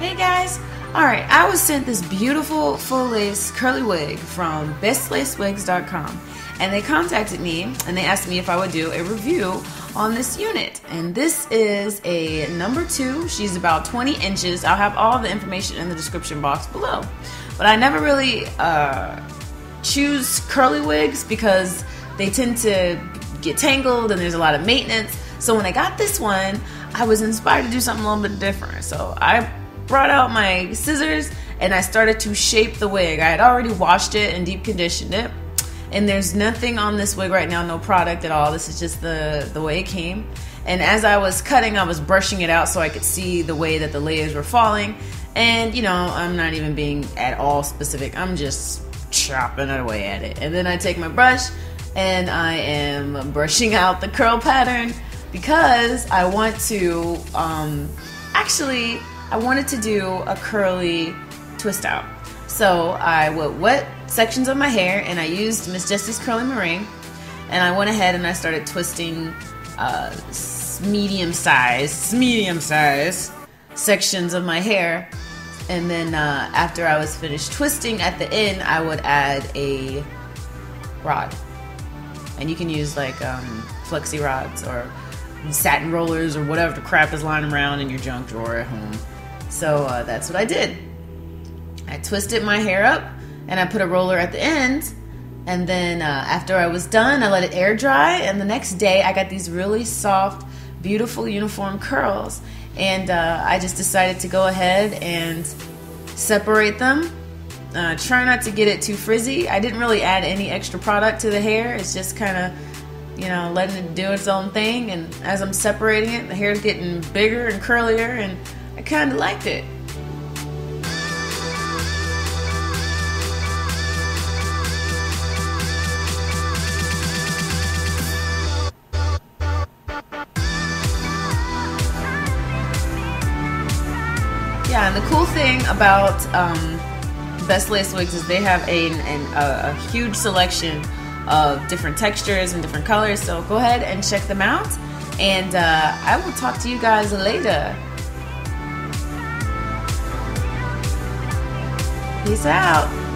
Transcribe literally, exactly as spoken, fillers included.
Hey guys! Alright, I was sent this beautiful full lace curly wig from best lace wigs dot com, and they contacted me and they asked me if I would do a review on this unit. And this is a number two. She's about twenty inches. I'll have all the information in the description box below. But I never really uh, choose curly wigs because they tend to get tangled and there's a lot of maintenance. So when I got this one, I was inspired to do something a little bit different. So I brought out my scissors and I started to shape the wig. I had already washed it and deep conditioned it. And there's nothing on this wig right now, no product at all. This is just the, the way it came. And as I was cutting, I was brushing it out so I could see the way that the layers were falling. And you know, I'm not even being at all specific. I'm just chopping away at it. And then I take my brush and I am brushing out the curl pattern because I want to, um, actually, I wanted to do a curly twist out. So I would wet sections of my hair, and I used Miss Jessie's Curly Meringue, and I went ahead and I started twisting uh, medium size, medium size sections of my hair. And then uh, after I was finished twisting, at the end I would add a rod, and you can use like um, flexi rods or satin rollers or whatever the crap is lying around in your junk drawer at home. So uh, that's what I did. I twisted my hair up and I put a roller at the end, and then uh, after I was done I let it air dry, and the next day I got these really soft, beautiful, uniform curls. And uh, I just decided to go ahead and separate them. Uh, try not to get it too frizzy. I didn't really add any extra product to the hair. It's just kind of, you know, letting it do its own thing. And as I'm separating it, the hair's getting bigger and curlier, and I kind of liked it. Yeah, and the cool thing about um, Best Lace Wigs is they have a, an, a, a huge selection of different textures and different colors, so go ahead and check them out, and uh, I will talk to you guys later. Peace out.